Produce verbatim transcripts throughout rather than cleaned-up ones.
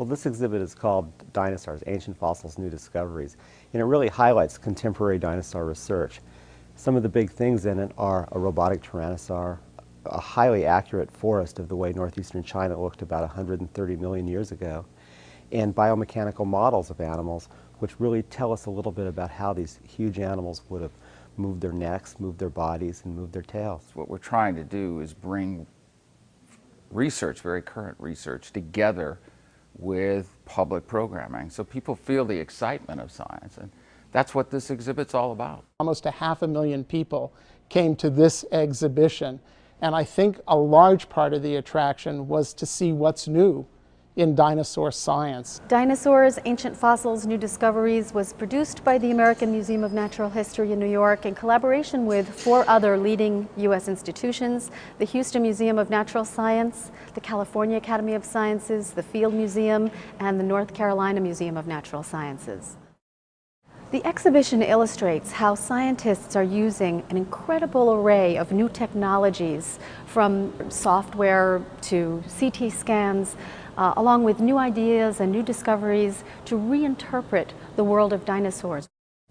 Well, this exhibit is called Dinosaurs, Ancient Fossils, New Discoveries, and it really highlights contemporary dinosaur research. Some of the big things in it are a robotic tyrannosaur, a highly accurate forest of the way northeastern China looked about one hundred thirty million years ago, and biomechanical models of animals, which really tell us a little bit about how these huge animals would have moved their necks, moved their bodies, and moved their tails. What we're trying to do is bring research, very current research, together with public programming, so people feel the excitement of science, and that's what this exhibit's all about. Almost a half a million people came to this exhibition, and I think a large part of the attraction was to see what's new in dinosaur science. Dinosaurs, Ancient Fossils, New Discoveries was produced by the American Museum of Natural History in New York in collaboration with four other leading U S institutions: the Houston Museum of Natural Science, the California Academy of Sciences, the Field Museum, and the North Carolina Museum of Natural Sciences. The exhibition illustrates how scientists are using an incredible array of new technologies, from software to C T scans, Uh, along with new ideas and new discoveries to reinterpret the world of dinosaurs.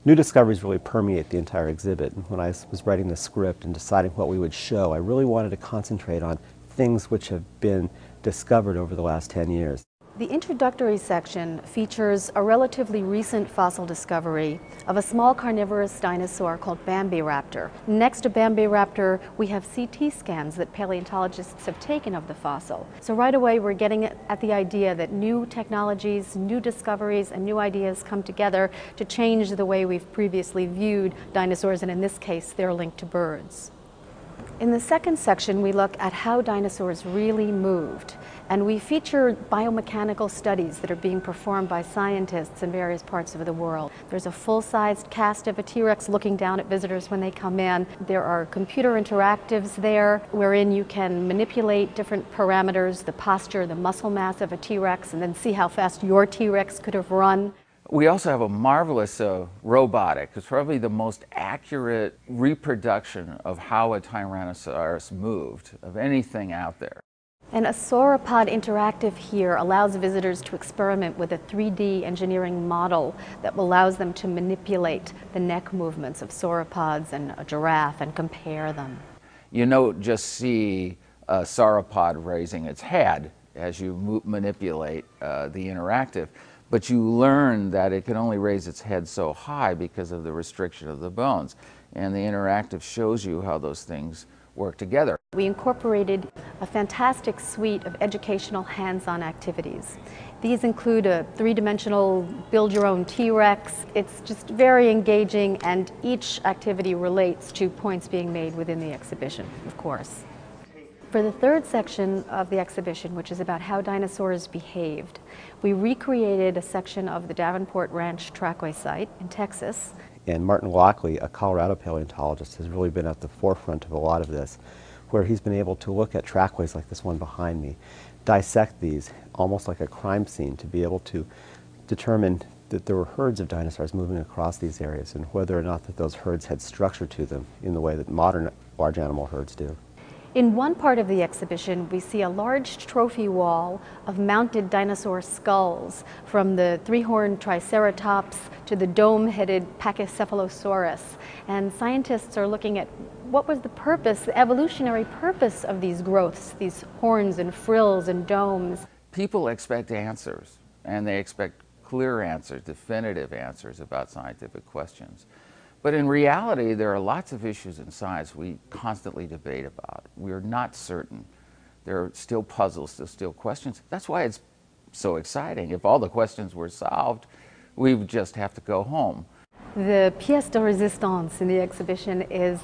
New discoveries really permeate the entire exhibit. When I was writing the script and deciding what we would show, I really wanted to concentrate on things which have been discovered over the last ten years. The introductory section features a relatively recent fossil discovery of a small carnivorous dinosaur called Bambiraptor. Next to Bambiraptor, we have C T scans that paleontologists have taken of the fossil. So right away we're getting at the idea that new technologies, new discoveries, and new ideas come together to change the way we've previously viewed dinosaurs, and in this case they're linked to birds. In the second section, we look at how dinosaurs really moved, and we feature biomechanical studies that are being performed by scientists in various parts of the world. There's a full-sized cast of a T-Rex looking down at visitors when they come in. There are computer interactives there wherein you can manipulate different parameters, the posture, the muscle mass of a T-Rex, and then see how fast your T-Rex could have run. We also have a marvelous uh, robotic. It's probably the most accurate reproduction of how a Tyrannosaurus moved of anything out there. And a sauropod interactive here allows visitors to experiment with a three D engineering model that allows them to manipulate the neck movements of sauropods and a giraffe and compare them. You don't just see a sauropod raising its head as you manipulate uh, the interactive, but you learn that it can only raise its head so high because of the restriction of the bones. And the interactive shows you how those things work together. We incorporated a fantastic suite of educational hands-on activities. These include a three-dimensional build-your-own T-Rex. It's just very engaging, and each activity relates to points being made within the exhibition, of course. For the third section of the exhibition, which is about how dinosaurs behaved, we recreated a section of the Davenport Ranch trackway site in Texas. And Martin Lockley, a Colorado paleontologist, has really been at the forefront of a lot of this, where he's been able to look at trackways like this one behind me, dissect these almost like a crime scene to be able to determine that there were herds of dinosaurs moving across these areas, and whether or not that those herds had structure to them in the way that modern large animal herds do. In one part of the exhibition, we see a large trophy wall of mounted dinosaur skulls, from the three-horned Triceratops to the dome-headed Pachycephalosaurus. And scientists are looking at what was the purpose, the evolutionary purpose of these growths, these horns and frills and domes. People expect answers, and they expect clear answers, definitive answers about scientific questions. But in reality, there are lots of issues in science we constantly debate about. We're not certain. There are still puzzles, there's still questions. That's why it's so exciting. If all the questions were solved, we would just have to go home. The pièce de résistance in the exhibition is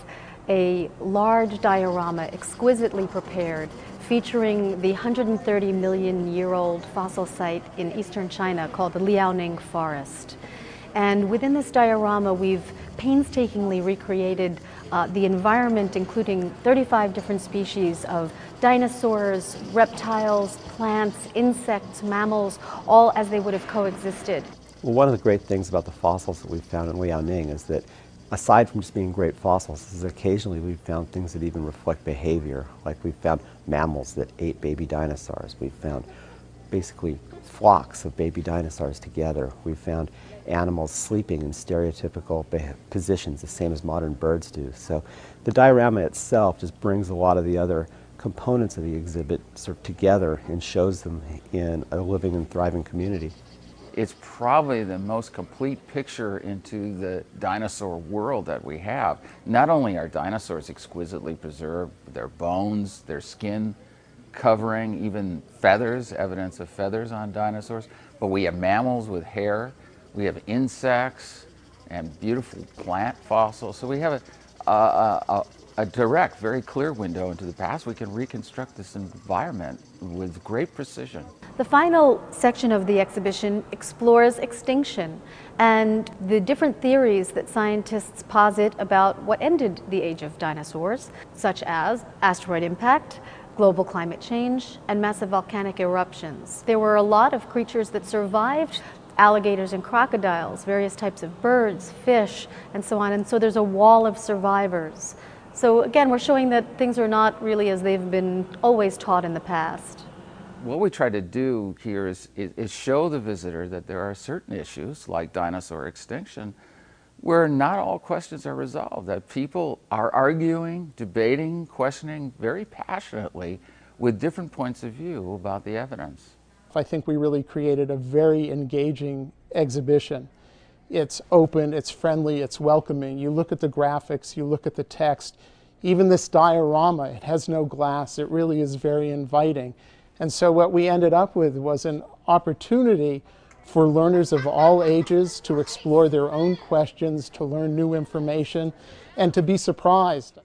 a large diorama exquisitely prepared, featuring the one hundred thirty million year old fossil site in eastern China called the Liaoning Forest. And within this diorama, we've painstakingly recreated uh, the environment, including thirty-five different species of dinosaurs, reptiles, plants, insects, mammals, all as they would have coexisted. Well, one of the great things about the fossils that we've found in Liaoning is that, aside from just being great fossils, is occasionally we've found things that even reflect behavior. Like, we've found mammals that ate baby dinosaurs. We've found basically flocks of baby dinosaurs together. We found animals sleeping in stereotypical positions, the same as modern birds do. So the diorama itself just brings a lot of the other components of the exhibit sort of together and shows them in a living and thriving community. It's probably the most complete picture into the dinosaur world that we have. Not only are dinosaurs exquisitely preserved, their bones, their skin covering, even feathers, evidence of feathers on dinosaurs, but we have mammals with hair, we have insects and beautiful plant fossils. So we have a, a, a, a direct, very clear window into the past. We can reconstruct this environment with great precision. The final section of the exhibition explores extinction and the different theories that scientists posit about what ended the age of dinosaurs, such as asteroid impact, global climate change, and massive volcanic eruptions. There were a lot of creatures that survived: alligators and crocodiles, various types of birds, fish, and so on. And so there's a wall of survivors. So again, we're showing that things are not really as they've been always taught in the past. What we try to do here is, is show the visitor that there are certain issues, like dinosaur extinction, where not all questions are resolved, that people are arguing, debating, questioning very passionately with different points of view about the evidence. I think we really created a very engaging exhibition. It's open, it's friendly, it's welcoming. You look at the graphics, you look at the text, even this diorama, it has no glass, it really is very inviting. And so what we ended up with was an opportunity for learners of all ages to explore their own questions, to learn new information, and to be surprised.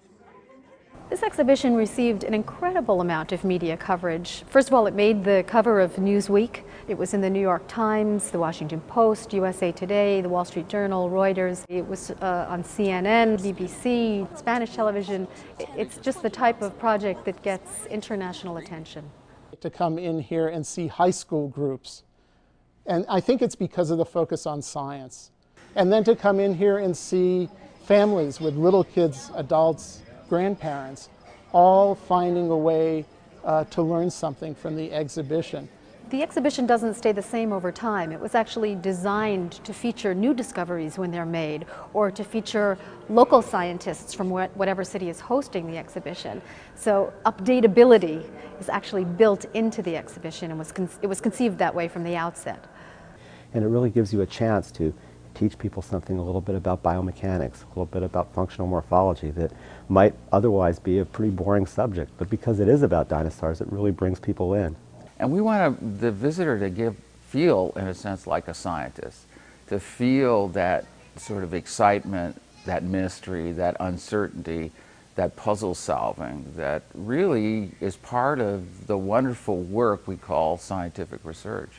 This exhibition received an incredible amount of media coverage. First of all, it made the cover of Newsweek. It was in the New York Times, the Washington Post, U S A Today, the Wall Street Journal, Reuters. It was uh, on C N N, B B C, Spanish television. It's just the type of project that gets international attention. To come in here and see high school groups, and I think it's because of the focus on science. And then to come in here and see families with little kids, adults, grandparents, all finding a way uh, to learn something from the exhibition. The exhibition doesn't stay the same over time. It was actually designed to feature new discoveries when they're made, or to feature local scientists from wh whatever city is hosting the exhibition. So updatability is actually built into the exhibition, and was con it was conceived that way from the outset. And it really gives you a chance to teach people something a little bit about biomechanics, a little bit about functional morphology that might otherwise be a pretty boring subject, but because it is about dinosaurs, it really brings people in. And we want the visitor to give, feel, in a sense, like a scientist, to feel that sort of excitement, that mystery, that uncertainty, that puzzle solving, that really is part of the wonderful work we call scientific research.